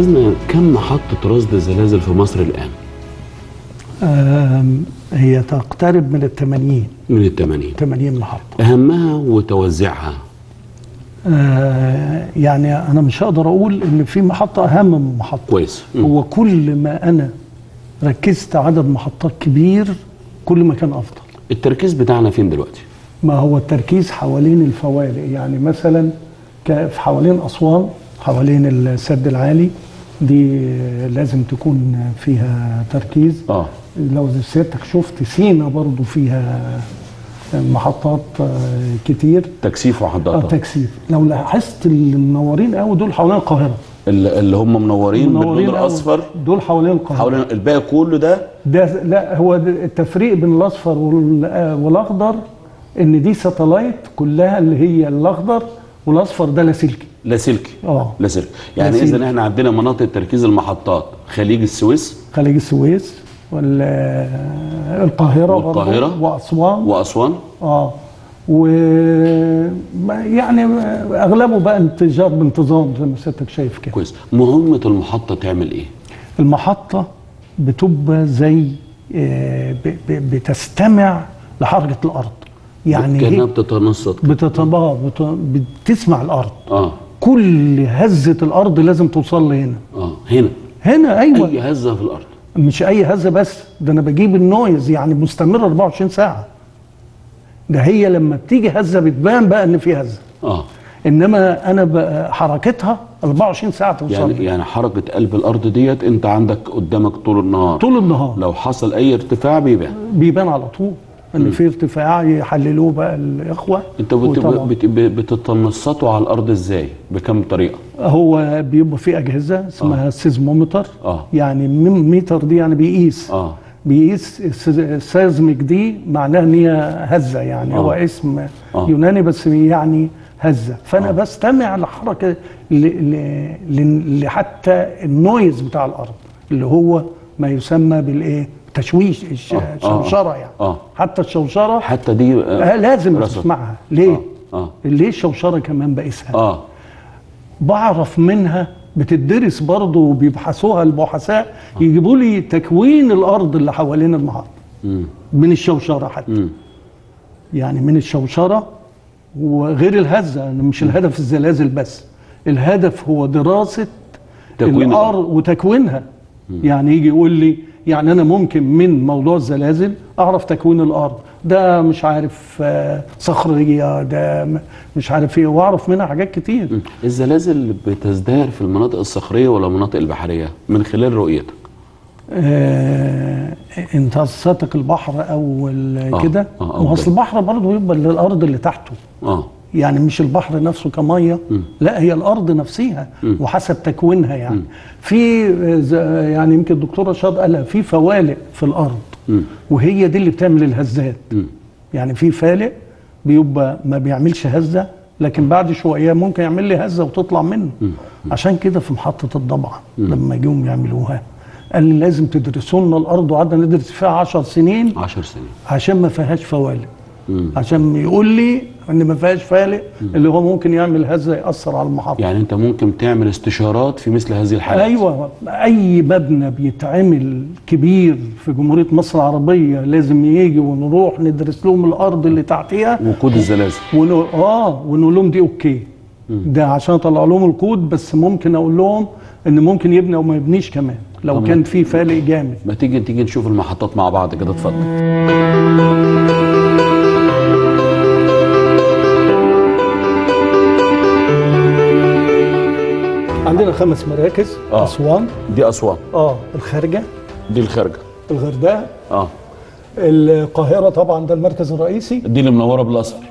استاذنا، كم محطة رصد زلازل في مصر الآن؟ هي تقترب من ال80. من ال80 80 محطة. أهمها وتوزيعها؟ يعني أنا مش هقدر أقول إن في محطة أهم من محطة. كويس. هو كل ما أنا ركزت عدد محطات كبير كل ما كان أفضل. التركيز بتاعنا فين دلوقتي؟ ما هو التركيز حوالين الفوارق، يعني مثلا حوالين أسوان، حوالين السد العالي دي لازم تكون فيها تركيز. لو سيادتك شفت سينا برضو فيها محطات كتير تكثيف وحضرتك. تكثيف. لو لاحظت المنورين قوي دول حوالين القاهرة، اللي هم منورين باللون الاصفر دول حوالين القاهرة، حوالين الباقي كله ده لا، هو التفريق بين الاصفر والاخضر ان دي ساتلايت كلها، اللي هي الاخضر والاصفر ده لاسلكي. يعني اذا احنا عندنا مناطق تركيز المحطات خليج السويس والقاهره واسوان. و يعني اغلبه بقى انتشار بانتظام زي ما سيادتك شايف كده. كويس. مهمه المحطه تعمل ايه؟ المحطه بتبقى زي بتستمع لحركه الارض، يعني كانها بتتنصت، بتسمع الارض. كل هزه الارض لازم توصل لي هنا. هنا ايوه، اي هزه في الارض، مش اي هزه بس، ده انا بجيب النويز يعني مستمره 24 ساعه. ده هي لما بتيجي هزه بتبان بقى ان في هزه. انما انا بقى حركتها 24 ساعه توصل. يعني حركه قلب الارض ديت انت عندك قدامك طول النهار، لو حصل اي ارتفاع بيبان على طول ان في ارتفاع، يحللوه بقى الاخوه. انت بتتنصتوا على الارض ازاي؟ بكم طريقه؟ هو بيبقى في اجهزه اسمها سيزمومتر. يعني ميتر دي يعني بيقيس السيزميك، دي معناها ان هي هزه، يعني هو اسم يوناني بس يعني هزه. فانا بستمع لحركه حتى النويز بتاع الارض اللي هو ما يسمى بالايه؟ تشويش الشوشره. يعني حتى الشوشره دي لازم تسمعها. ليه؟ ليه الشوشره كمان بقيسها؟ بعرف منها، بتدرس برضه وبيبحثوها البحثاء، يجيبوا لي تكوين الارض اللي حوالين المحطه من الشوشره حتى. يعني من الشوشره وغير الهزه، مش الهدف الزلازل بس، الهدف هو دراسه الارض وتكوينها. يعني يجي يقول لي يعني أنا ممكن من موضوع الزلازل أعرف تكوين الأرض، ده مش عارف صخرية، ده مش عارف إيه، وأعرف منها حاجات كتير. الزلازل بتزدهر في المناطق الصخرية ولا المناطق البحرية من خلال رؤيتك؟ أنت قصتك البحر أول كده؟ ما أصل البحر برضه يبقى للأرض اللي تحته. يعني مش البحر نفسه كميه، لا هي الارض نفسها وحسب تكوينها. يعني في يعني يمكن الدكتوره شاد قالها، في فوالق في الارض وهي دي اللي بتعمل الهزات. يعني في فالق بيبقى ما بيعملش هزه، لكن بعد شويه ممكن يعمل لي هزه وتطلع منه. عشان كده في محطه الضبعه لما جم يعملوها قال لي لازم تدرسوا لنا الارض، وقعدنا ندرس فيها 10 سنين عشان ما فيهاش فوالق، عشان يقول لي ان ما فيهاش فالق اللي هو ممكن يعمل هزه ياثر على المحطه. يعني انت ممكن تعمل استشارات في مثل هذه الحالات. ايوه، اي مبنى بيتعمل كبير في جمهوريه مصر العربيه لازم يجي ونروح ندرس لهم الارض اللي تحتيها وكود الزلازل، ونقول لهم دي اوكي. ده عشان اطلع لهم الكود، بس ممكن اقول لهم ان ممكن يبني او ما يبنيش كمان لو كان في فالق جامد. ما تيجي نشوف المحطات مع بعض كده، اتفضل. عندنا 5 مراكز. اسوان دي اسوان. الخارجه دي الخارجه. الغردقه. القاهره طبعا ده المركز الرئيسي، دي اللي منوره بالاصفر.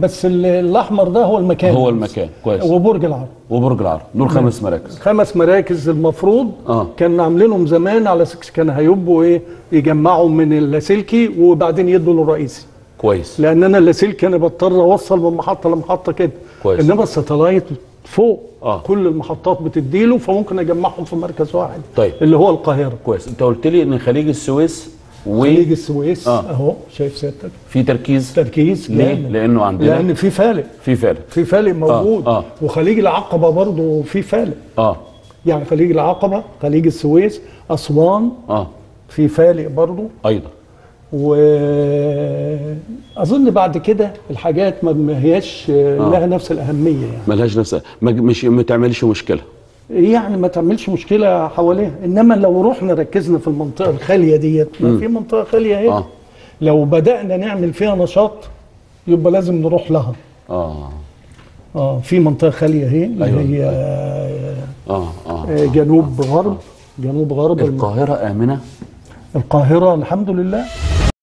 بس الاحمر ده هو المكان. كويس. وبرج العرب دول 5 مراكز. 5 مراكز المفروض كان عاملينهم زمان على سكس، كان هيبقوا ايه، يجمعوا من اللاسلكي وبعدين يدوا للرئيسي. كويس. لان انا اللاسلكي انا بضطر اوصل من محطه لمحطه كده. كويس. انما الساتلايت فوق كل المحطات بتديله، فممكن اجمعهم في مركز واحد. طيب. اللي هو القاهره. كويس. انت قلت لي ان خليج السويس اهو شايف سيادتك في تركيز. ليه؟ لانه عندنا، لان في فالق موجود. وخليج العقبه برضه في فالق. يعني خليج العقبة، خليج السويس، أسوان في فالق برضو أيضا. وأظن بعد كده الحاجات ما هياش لها نفس الأهمية، يعني ما لهاش نفس، ما تعملش مشكلة، يعني ما تعملش مشكلة حواليها. إنما لو رحنا ركزنا في المنطقة الخالية ديت، ما في منطقة خالية هي لو بدأنا نعمل فيها نشاط يبقى لازم نروح لها. في منطقة خالية هي اللي هي جنوب غرب القاهرة. آمنة القاهرة الحمد لله.